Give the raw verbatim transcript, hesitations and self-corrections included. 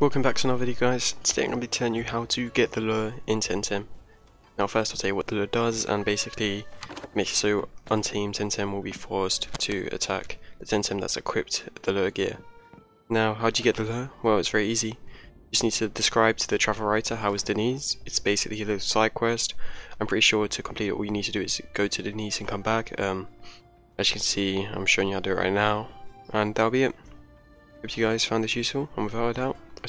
Welcome back to another video, guys. Today I'm going to be telling you how to get the lure in Temtem. Now first I'll tell you what the lure does, and basically makes so untamed Temtem will be forced to attack the Temtem that's equipped with the lure gear. Now how do you get the lure? Well, it's very easy. You just need to describe to the travel writer how is Denise. It's basically the side quest. I'm pretty sure to complete it all you need to do is go to Denise and come back. Um, as you can see, I'm showing you how to do it right now, and that'll be it. Hope you guys found this useful, and without a doubt, I'll